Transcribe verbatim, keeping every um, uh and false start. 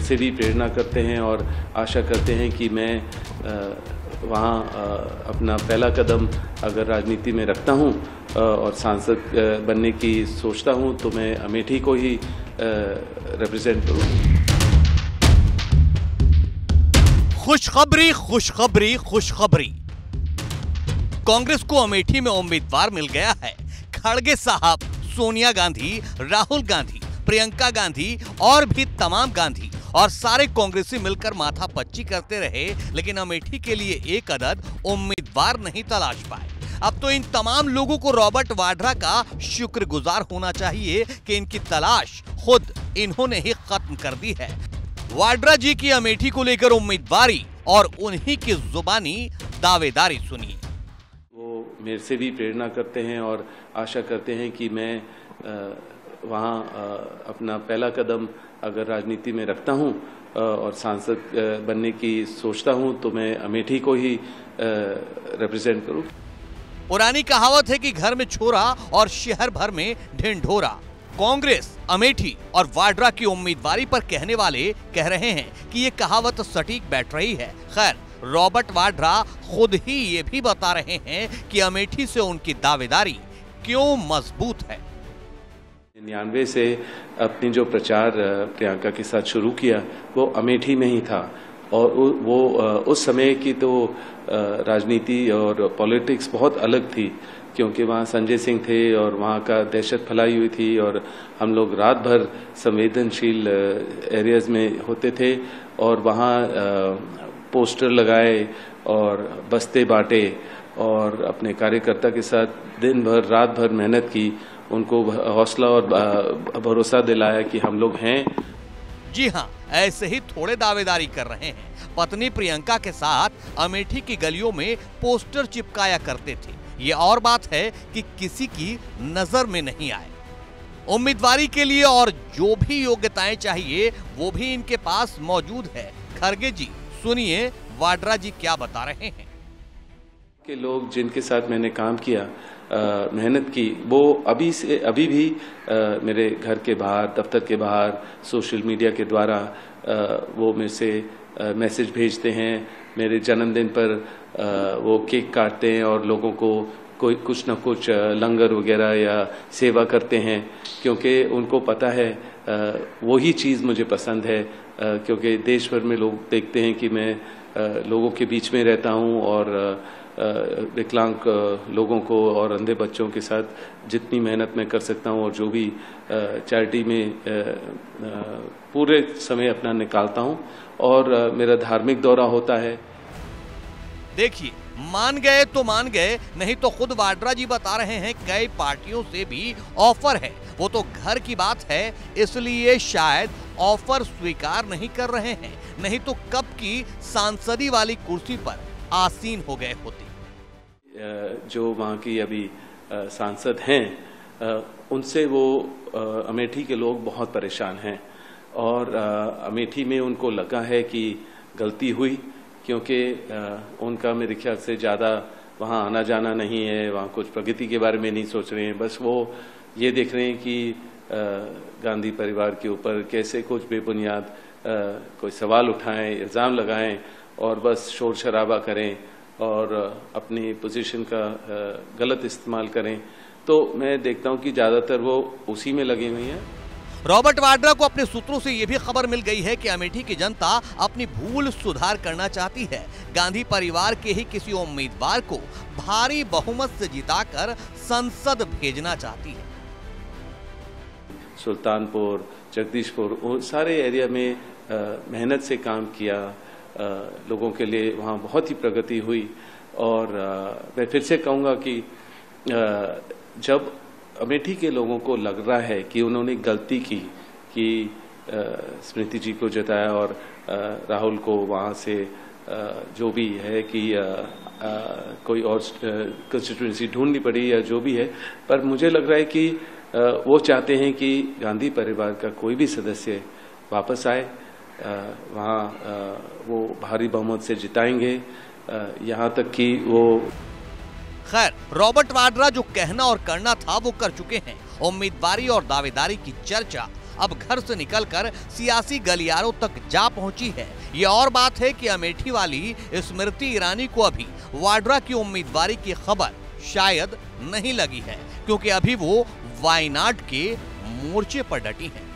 से भी प्रेरणा करते हैं और आशा करते हैं कि मैं वहाँ अपना पहला कदम अगर राजनीति में रखता हूँ और सांसद बनने की सोचता हूँ तो मैं अमेठी को ही रिप्रेजेंट करूँ। खुशखबरी खुशखबरी खुशखबरी, कांग्रेस को अमेठी में उम्मीदवार मिल गया है। खड़गे साहब सोनिया गांधी, राहुल गांधी, प्रियंका गांधी और भी तमाम गांधी और सारे कांग्रेसी मिलकर माथा पच्ची करते रहे, लेकिन अमेठी के लिए एक अदद उम्मीदवार नहीं तलाश पाए। अब तो इन तमाम लोगों को रॉबर्ट वाड्रा का शुक्रगुजार होना चाहिए कि इनकी तलाश खुद इन्होंने ही खत्म कर दी है। वाड्रा जी की अमेठी को लेकर उम्मीदवारी और उन्हीं की जुबानी दावेदारी सुनिए। वो मेरे से भी प्रेरणा करते हैं और आशा करते हैं कि मैं वहाँ अपना पहला कदम अगर राजनीति में रखता हूँ और सांसद बनने की सोचता हूँ तो मैं अमेठी को ही रिप्रेजेंट करूँ। पुरानी कहावत है कि घर में छोरा और शहर भर में ढिंढोरा। कांग्रेस, अमेठी और वाड्रा की उम्मीदवारी पर कहने वाले कह रहे हैं कि ये कहावत सटीक बैठ रही है। खैर, रॉबर्ट वाड्रा खुद ही ये भी बता रहे हैं कि अमेठी से उनकी दावेदारी क्यों मजबूत है। निन्यानवे से अपनी जो प्रचार प्रियंका के साथ शुरू किया वो अमेठी में ही था और वो उस समय की तो राजनीति और पॉलिटिक्स बहुत अलग थी, क्योंकि वहाँ संजय सिंह थे और वहाँ का दहशत फैलाई हुई थी और हम लोग रात भर संवेदनशील एरियाज में होते थे और वहाँ पोस्टर लगाए और बस्ते बांटे और अपने कार्यकर्ता के साथ दिन भर रात भर मेहनत की, उनको हौसला और भरोसा दिलाया कि हम लोग हैं। जी हाँ, ऐसे ही थोड़े दावेदारी कर रहे हैं। पत्नी प्रियंका के साथ अमेठी की गलियों में पोस्टर चिपकाया करते थे। ये और बात है कि किसी की नजर में नहीं आए। उम्मीदवारी के लिए और जो भी योग्यताएं चाहिए वो भी इनके पास मौजूद है। खड़गे जी, सुनिए वाड्रा जी क्या बता रहे हैं। के लोग जिनके साथ मैंने काम किया, मेहनत की, वो अभी से अभी भी आ, मेरे घर के बाहर, दफ्तर के बाहर, सोशल मीडिया के द्वारा आ, वो मेरे से मैसेज भेजते हैं। मेरे जन्मदिन पर आ, वो केक काटते हैं और लोगों को कोई कुछ ना कुछ लंगर वगैरह या सेवा करते हैं, क्योंकि उनको पता है वही चीज़ मुझे पसंद है। क्योंकि देश भर में लोग देखते हैं कि मैं आ, लोगों के बीच में रहता हूँ और विकलांग लोगों को और अंधे बच्चों के साथ जितनी मेहनत मैं कर सकता हूँ और जो भी चैरिटी में आ, आ, पूरे समय अपना निकालता हूँ और आ, मेरा धार्मिक दौरा होता है। देखिए, मान गए तो मान गए, नहीं तो खुद वाड्रा जी बता रहे हैं कई पार्टियों से भी ऑफर है। वो तो घर की बात है, इसलिए शायद ऑफर स्वीकार नहीं कर रहे हैं, नहीं तो कब की सांसदी वाली कुर्सी पर आसीन हो गए होते। जो वहाँ की अभी सांसद हैं उनसे वो अमेठी के लोग बहुत परेशान हैं और अमेठी में उनको लगा है कि गलती हुई, क्योंकि उनका मेरे ख्याल से ज़्यादा वहाँ आना जाना नहीं है, वहाँ कुछ प्रगति के बारे में नहीं सोच रहे हैं। बस वो ये देख रहे हैं कि गांधी परिवार के ऊपर कैसे कुछ बेबुनियाद कोई सवाल उठाएं, इल्ज़ाम लगाएं और बस शोर शराबा करें और अपनी पोजीशन का गलत इस्तेमाल करें। तो मैं देखता हूं कि ज़्यादातर वो उसी में लगे हुए हैं। रॉबर्ट वाड्रा को अपने सूत्रों से ये भी खबर मिल गई है कि अमेठी की जनता अपनी भूल सुधार करना चाहती है। गांधी परिवार के ही किसी उम्मीदवार को भारी बहुमत से जिताकर संसद भेजना चाहती है। सुल्तानपुर, जगदीशपुर, सारे एरिया में मेहनत से काम किया, आ, लोगों के लिए वहाँ बहुत ही प्रगति हुई और आ, मैं फिर से कहूँगा कि आ, जब अमेठी के लोगों को लग रहा है कि उन्होंने गलती की कि स्मृति जी को जताया और आ, राहुल को वहाँ से आ, जो भी है कि आ, आ, कोई और कंस्टिट्यूंसी ढूंढनी पड़ी या जो भी है, पर मुझे लग रहा है कि आ, वो चाहते हैं कि गांधी परिवार का कोई भी सदस्य वापस आए, वहाँ वो भारी बहुमत से जिताएंगे, यहाँ तक कि वो। खैर, रॉबर्ट वाड्रा जो कहना और करना था वो कर चुके हैं। उम्मीदवारी और दावेदारी की चर्चा अब घर से निकलकर सियासी गलियारों तक जा पहुंची है। ये और बात है कि अमेठी वाली स्मृति ईरानी को अभी वाड्रा की उम्मीदवारी की खबर शायद नहीं लगी है, क्योंकि अभी वो वायनाड के मोर्चे पर डटी हैं।